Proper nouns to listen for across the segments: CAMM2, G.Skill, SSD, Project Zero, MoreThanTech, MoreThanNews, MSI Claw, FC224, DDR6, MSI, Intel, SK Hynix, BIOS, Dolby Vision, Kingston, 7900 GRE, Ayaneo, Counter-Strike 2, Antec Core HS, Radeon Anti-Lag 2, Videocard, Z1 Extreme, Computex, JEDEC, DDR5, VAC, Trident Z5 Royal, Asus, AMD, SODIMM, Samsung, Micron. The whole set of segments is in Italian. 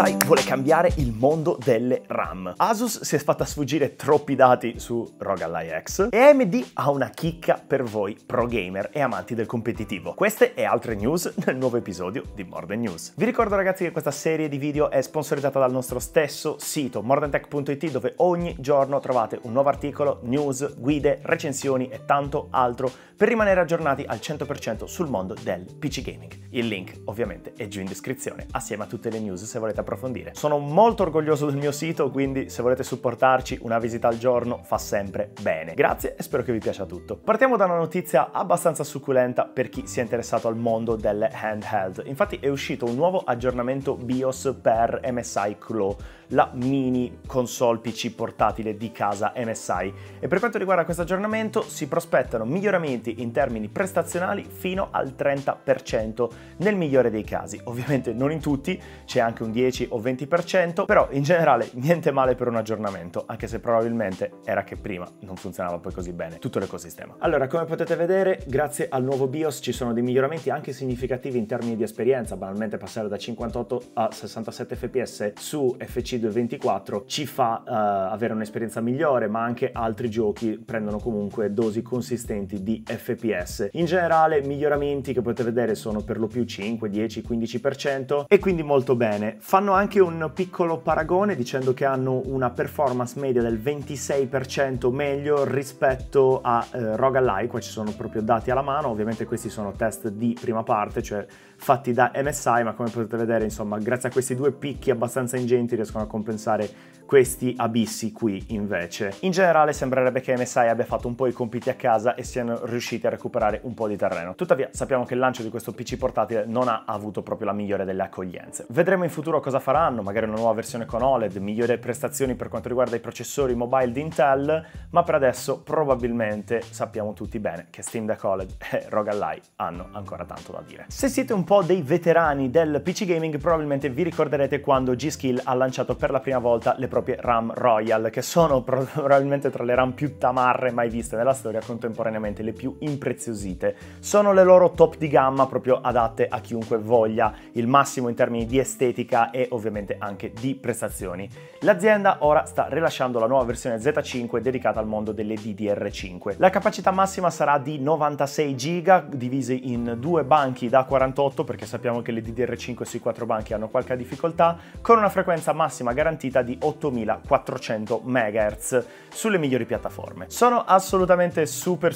MSI vuole cambiare il mondo delle RAM. Asus si è fatta sfuggire troppi dati su ROG Ally X e AMD ha una chicca per voi pro gamer e amanti del competitivo. Queste e altre news nel nuovo episodio di MoreThanNews. Vi ricordo ragazzi che questa serie di video è sponsorizzata dal nostro stesso sito MoreThanTech.it, dove ogni giorno trovate un nuovo articolo, news, guide, recensioni e tanto altro per rimanere aggiornati al 100% sul mondo del PC gaming. Il link ovviamente è giù in descrizione assieme a tutte le news se volete approfondire. Sono molto orgoglioso del mio sito, quindi se volete supportarci una visita al giorno fa sempre bene. Grazie e spero che vi piaccia tutto. Partiamo da una notizia abbastanza succulenta per chi si è interessato al mondo delle handheld. Infatti è uscito un nuovo aggiornamento BIOS per MSI Claw, la mini console PC portatile di casa MSI, e per quanto riguarda questo aggiornamento si prospettano miglioramenti in termini prestazionali fino al 30% nel migliore dei casi. Ovviamente non in tutti, c'è anche un 10 o 20%, però in generale niente male per un aggiornamento, anche se probabilmente era che prima non funzionava poi così bene tutto l'ecosistema. Allora, come potete vedere, grazie al nuovo BIOS ci sono dei miglioramenti anche significativi in termini di esperienza. Banalmente passare da 58 a 67 fps su FC224 ci fa avere un'esperienza migliore, ma anche altri giochi prendono comunque dosi consistenti di FPS. In generale miglioramenti che potete vedere sono per lo più 5, 10, 15% e quindi molto bene. Fanno anche un piccolo paragone dicendo che hanno una performance media del 26% meglio rispetto a ROG Ally. Qua ci sono proprio dati alla mano, ovviamente questi sono test di prima parte, cioè fatti da MSI, ma come potete vedere insomma grazie a questi due picchi abbastanza ingenti riescono a compensare questi abissi qui invece. In generale sembrerebbe che MSI abbia fatto un po' i compiti a casa e siano riusciti a recuperare un po' di terreno. Tuttavia sappiamo che il lancio di questo PC portatile non ha avuto proprio la migliore delle accoglienze. Vedremo in futuro cosa faranno, magari una nuova versione con OLED, migliori prestazioni per quanto riguarda i processori mobile di Intel, ma per adesso probabilmente sappiamo tutti bene che Steam Deck OLED e ROG Ally hanno ancora tanto da dire. Se siete un po' dei veterani del PC gaming probabilmente vi ricorderete quando G.Skill ha lanciato per la prima volta le proprie RAM Royal, che sono probabilmente tra le RAM più tamarre mai viste nella storia, contemporaneamente le più impreziosite. Sono le loro top di gamma, proprio adatte a chiunque voglia il massimo in termini di estetica e ovviamente anche di prestazioni. L'azienda ora sta rilasciando la nuova versione Z5 dedicata al mondo delle DDR5. La capacità massima sarà di 96 GB divisi in due banchi da 48, perché sappiamo che le DDR5 sui 4 banchi hanno qualche difficoltà, con una frequenza massima garantita di 8400 MHz sulle migliori piattaforme. Sono assolutamente super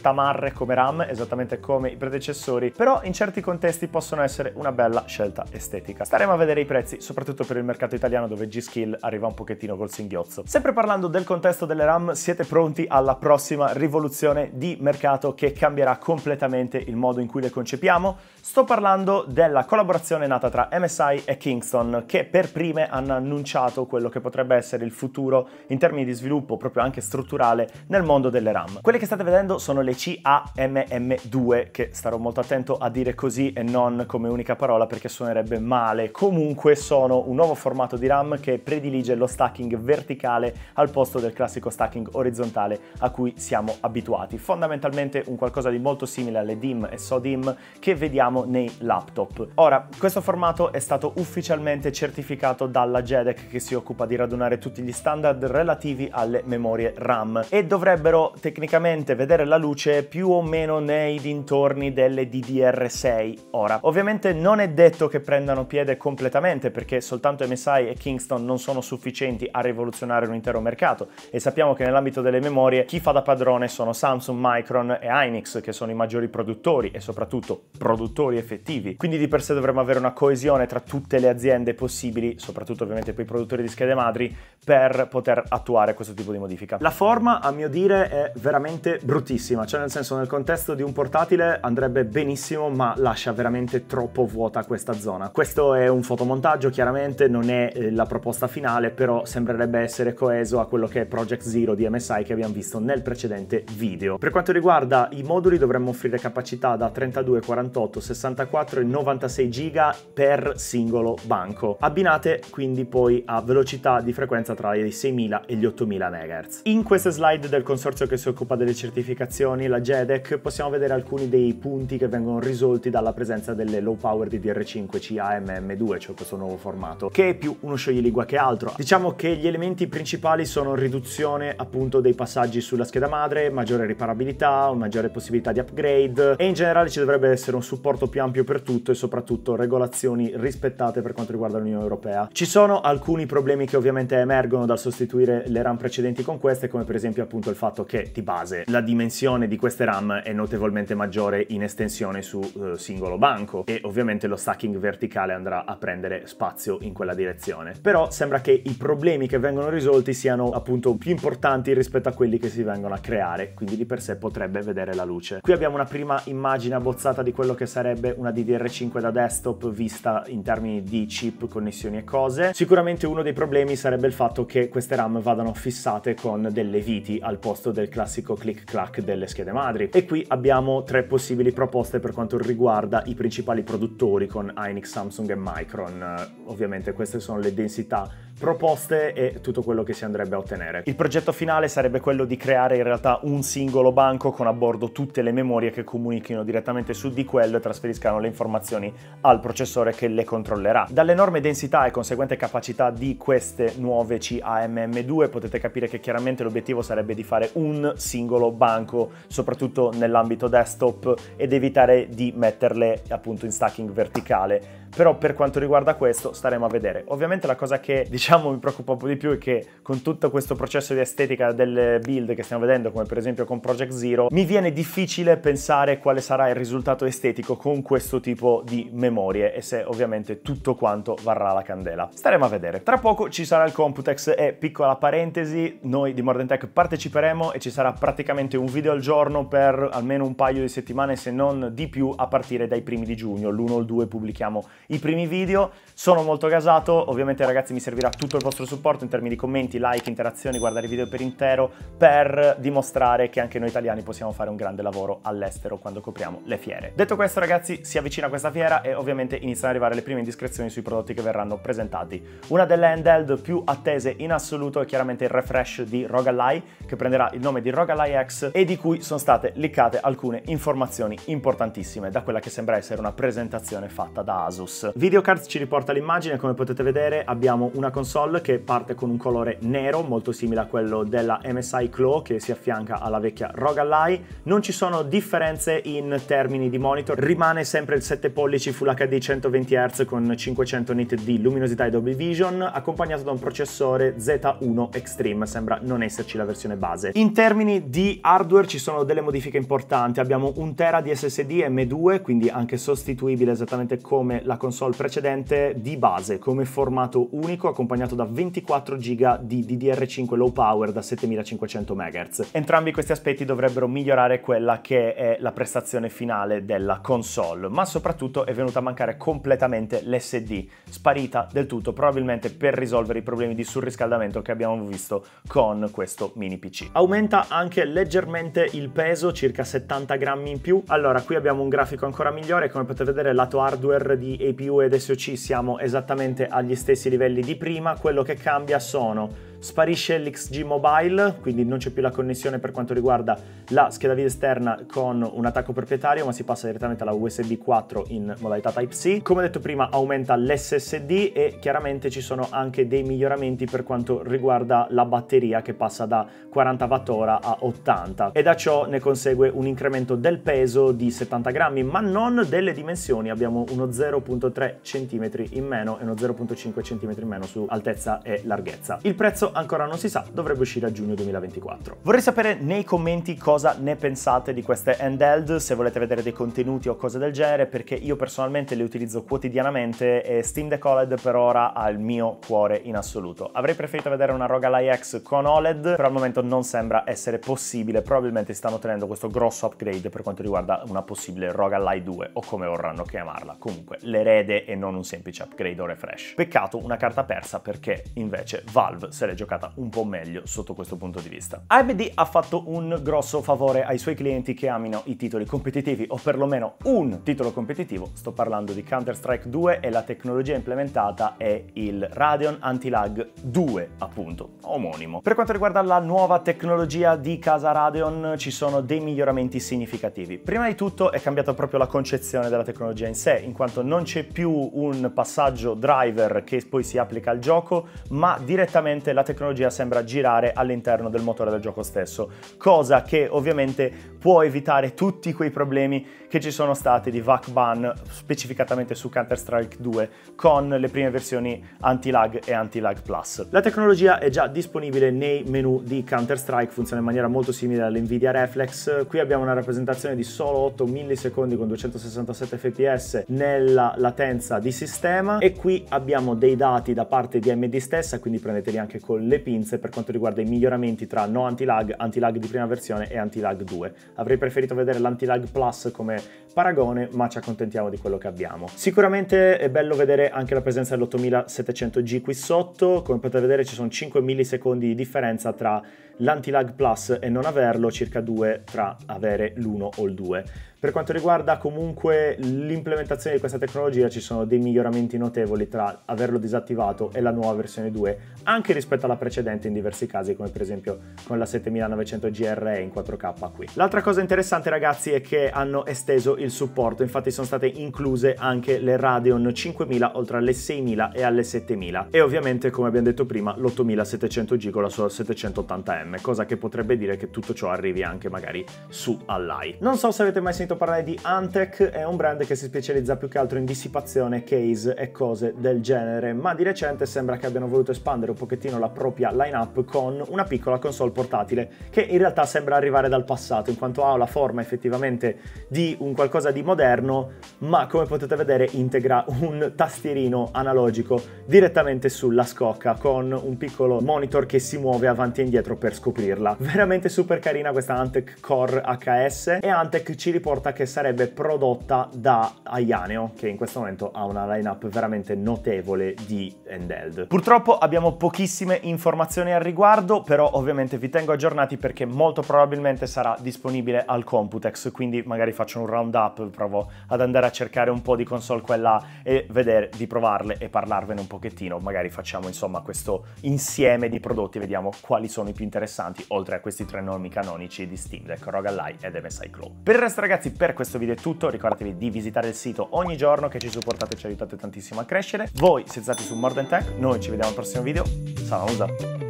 tamarre come RAM, esattamente come i predecessori, però in certi contesti possono essere una bella scelta estetica. Staremo a vedere i prezzi, soprattutto per il mercato italiano dove G.Skill arriva un pochettino col singhiozzo. Sempre parlando del contesto delle RAM, siete pronti alla prossima rivoluzione di mercato che cambierà completamente il modo in cui le concepiamo? Sto parlando della collaborazione nata tra MSI e Kingston, che per prime hanno annunciato quello che potrebbe essere il futuro in termini di sviluppo proprio anche strutturale nel mondo delle RAM. Quelle che state vedendo sono le CAMM2, che starò molto attento a dire così e non come unica parola perché suonerebbe male. Comunque sono un nuovo formato di RAM che predilige lo stacking verticale al posto del classico stacking orizzontale a cui siamo abituati. Fondamentalmente un qualcosa di molto simile alle DIMM e SODIMM che vediamo nei laptop. Ora, questo formato è stato ufficialmente certificato dalla JEDEC, che si occupa di radunare tutti gli standard relativi alle memorie RAM, e dovrebbero tecnicamente vedere la luce più o meno nei dintorni delle DDR6 ora. Ovviamente non è detto che prendano piede completamente, perché soltanto MSI e Kingston non sono sufficienti a rivoluzionare un intero mercato, e sappiamo che nell'ambito delle memorie chi fa da padrone sono Samsung, Micron e Hynix, che sono i maggiori produttori e soprattutto produttori effettivi. Quindi di per sé dovremmo avere una coesione tra tutte le aziende possibili, soprattutto ovviamente per i produttori di schede madri, per poter attuare questo tipo di modifica. La forma a mio dire è veramente bruttissima, cioè nel senso nel contesto di un portatile andrebbe benissimo, ma lascia veramente troppo vuota questa zona. Questo è un fotomontaggio, chiaramente non è la proposta finale, però sembrerebbe essere coeso a quello che è Project Zero di MSI che abbiamo visto nel precedente video. Per quanto riguarda i moduli dovremmo offrire capacità da 32, 48, 64 64 e 96 giga per singolo banco, abbinate quindi poi a velocità di frequenza tra i 6000 e gli 8000 MHz. In queste slide del consorzio che si occupa delle certificazioni, la JEDEC, possiamo vedere alcuni dei punti che vengono risolti dalla presenza delle low power DDR5 CAMM2, cioè questo nuovo formato, che è più uno scioglilingua che altro. Diciamo che gli elementi principali sono riduzione appunto dei passaggi sulla scheda madre, maggiore riparabilità, maggiore possibilità di upgrade e in generale ci dovrebbe essere un supporto più ampio per tutto e soprattutto regolazioni rispettate per quanto riguarda l'Unione Europea. Ci sono alcuni problemi che ovviamente emergono dal sostituire le RAM precedenti con queste, come per esempio appunto il fatto che di base la dimensione di queste RAM è notevolmente maggiore in estensione su singolo banco e ovviamente lo stacking verticale andrà a prendere spazio in quella direzione. Però sembra che i problemi che vengono risolti siano appunto più importanti rispetto a quelli che si vengono a creare, quindi di per sé potrebbe vedere la luce. Qui abbiamo una prima immagine abbozzata di quello che sarebbe una DDR5 da desktop vista in termini di chip, connessioni e cose. Sicuramente uno dei problemi sarebbe il fatto che queste RAM vadano fissate con delle viti al posto del classico click clack delle schede madri. E qui abbiamo tre possibili proposte per quanto riguarda i principali produttori con Hynix, Samsung e Micron. Ovviamente queste sono le densità proposte e tutto quello che si andrebbe a ottenere. Il progetto finale sarebbe quello di creare in realtà un singolo banco con a bordo tutte le memorie che comunichino direttamente su DQL e trasferiscano le informazioni al processore che le controllerà. Dall'enorme densità e conseguente capacità di queste nuove CAMM2 potete capire che chiaramente l'obiettivo sarebbe di fare un singolo banco, soprattutto nell'ambito desktop, ed evitare di metterle appunto in stacking verticale. Però per quanto riguarda questo staremo a vedere. Ovviamente la cosa che diciamo mi preoccupa un po' di più è che con tutto questo processo di estetica del build che stiamo vedendo, come per esempio con Project Zero, mi viene difficile pensare quale sarà il risultato estetico con questo tipo di memorie e se ovviamente tutto quanto varrà la candela. Staremo a vedere. Tra poco ci sarà il Computex e, piccola parentesi, noi di MoreThanTech parteciperemo e ci sarà praticamente un video al giorno per almeno un paio di settimane, se non di più, a partire dai primi di giugno. L'1 o il 2 pubblichiamo i primi video. Sono molto gasato, ovviamente ragazzi mi servirà tutto il vostro supporto in termini di commenti, like, interazioni, guardare i video per intero per dimostrare che anche noi italiani possiamo fare un grande lavoro all'estero quando copriamo le fiere. Detto questo ragazzi, si avvicina questa fiera e ovviamente iniziano ad arrivare le prime indiscrezioni sui prodotti che verranno presentati. Una delle handheld più attese in assoluto è chiaramente il refresh di ROG Ally, che prenderà il nome di ROG Ally X e di cui sono state leccate alcune informazioni importantissime da quella che sembra essere una presentazione fatta da Asus. Videocard ci riporta l'immagine. Come potete vedere abbiamo una console che parte con un colore nero molto simile a quello della MSI Claw, che si affianca alla vecchia ROG Ally. Non ci sono differenze in termini di monitor, rimane sempre il 7 pollici Full HD 120 Hz con 500 nit di luminosità e Dolby Vision, accompagnato da un processore Z1 Extreme. Sembra non esserci la versione base. In termini di hardware ci sono delle modifiche importanti. Abbiamo un tera di SSD M2, quindi anche sostituibile esattamente come la console precedente di base, come formato unico, accompagnato da 24 GB di DDR5 low power da 7500 MHz. Entrambi questi aspetti dovrebbero migliorare quella che è la prestazione finale della console, ma soprattutto è venuta a mancare completamente l'SD, sparita del tutto, probabilmente per risolvere i problemi di surriscaldamento che abbiamo visto con questo mini PC. Aumenta anche leggermente il peso, circa 70 grammi in più. Allora, qui abbiamo un grafico ancora migliore. Come potete vedere, lato hardware di APU ed SoC siamo esattamente agli stessi livelli di prima. Quello che cambia sono: sparisce l'XG Mobile, quindi non c'è più la connessione per quanto riguarda la scheda video esterna con un attacco proprietario, ma si passa direttamente alla USB 4 in modalità Type-C. Come detto prima, aumenta l'SSD e chiaramente ci sono anche dei miglioramenti per quanto riguarda la batteria, che passa da 40 Wh a 80, e da ciò ne consegue un incremento del peso di 70 grammi, ma non delle dimensioni. Abbiamo uno 0.3 cm in meno e uno 0.5 cm in meno su altezza e larghezza. Il prezzo ancora non si sa, dovrebbe uscire a giugno 2024. Vorrei sapere nei commenti cosa ne pensate di queste handheld, se volete vedere dei contenuti o cose del genere, perché io personalmente le utilizzo quotidianamente e Steam Deck OLED per ora ha il mio cuore in assoluto. Avrei preferito vedere una ROG Ally X con OLED, però al momento non sembra essere possibile. Probabilmente stanno tenendo questo grosso upgrade per quanto riguarda una possibile ROG Ally 2, o come vorranno chiamarla, comunque l'erede e non un semplice upgrade o refresh. Peccato, una carta persa, perché invece Valve se le giocata un po' meglio sotto questo punto di vista. AMD ha fatto un grosso favore ai suoi clienti che amino i titoli competitivi, o perlomeno un titolo competitivo. Sto parlando di Counter-Strike 2 e la tecnologia implementata è il Radeon Anti-Lag 2, appunto, omonimo. Per quanto riguarda la nuova tecnologia di casa Radeon ci sono dei miglioramenti significativi. Prima di tutto è cambiata proprio la concezione della tecnologia in sé, in quanto non c'è più un passaggio driver che poi si applica al gioco, ma direttamente la tecnologia sembra girare all'interno del motore del gioco stesso, cosa che ovviamente può evitare tutti quei problemi che ci sono stati di VAC ban specificatamente su Counter-Strike 2 con le prime versioni Anti-Lag e Anti-Lag Plus. La tecnologia è già disponibile nei menu di Counter-Strike, funziona in maniera molto simile all'Nvidia Reflex. Qui abbiamo una rappresentazione di solo 8 millisecondi con 267 fps nella latenza di sistema, e qui abbiamo dei dati da parte di AMD stessa, quindi prendeteli anche con le pinze per quanto riguarda i miglioramenti tra no anti-lag, anti-lag di prima versione e anti-lag 2. Avrei preferito vedere l'anti-lag plus come paragone, ma ci accontentiamo di quello che abbiamo. Sicuramente è bello vedere anche la presenza dell'8700G qui sotto. Come potete vedere ci sono 5 millisecondi di differenza tra l'anti-lag plus e non averlo, circa 2 tra avere l'1 o il 2. Per quanto riguarda comunque l'implementazione di questa tecnologia ci sono dei miglioramenti notevoli tra averlo disattivato e la nuova versione 2, anche rispetto alla precedente in diversi casi, come per esempio con la 7900 GRE in 4K qui. L'altra cosa interessante, ragazzi, è che hanno esteso il supporto, infatti sono state incluse anche le Radeon 5000 oltre alle 6000 e alle 7000, e ovviamente, come abbiamo detto prima, l'8700G con la sua 780M, cosa che potrebbe dire che tutto ciò arrivi anche magari su Ally. Non so se avete mai sentito parlare di Antec, è un brand che si specializza più che altro in dissipazione, case e cose del genere, ma di recente sembra che abbiano voluto espandere un pochettino la propria lineup con una piccola console portatile che in realtà sembra arrivare dal passato, in quanto ha la forma effettivamente di un qualcosa di moderno, ma come potete vedere integra un tastierino analogico direttamente sulla scocca con un piccolo monitor che si muove avanti e indietro per scoprirla. Veramente super carina questa Antec Core HS, e Antec ci riporta che sarebbe prodotta da Ayaneo, che in questo momento ha una lineup veramente notevole di handheld. Purtroppo abbiamo pochissime informazioni al riguardo, però ovviamente vi tengo aggiornati perché molto probabilmente sarà disponibile al Computex, quindi magari faccio un round up, provo ad andare a cercare un po' di console qua e là e vedere di provarle e parlarvene un pochettino. Magari facciamo insomma questo insieme di prodotti, vediamo quali sono i più interessanti oltre a questi tre nomi canonici di Steam Deck, ROG Ally ed MSI Claw. Per il resto, ragazzi, per questo video è tutto. Ricordatevi di visitare il sito ogni giorno, che ci supportate e ci aiutate tantissimo a crescere. Voi siete stati su MoreThanTech, noi ci vediamo al prossimo video. Salam.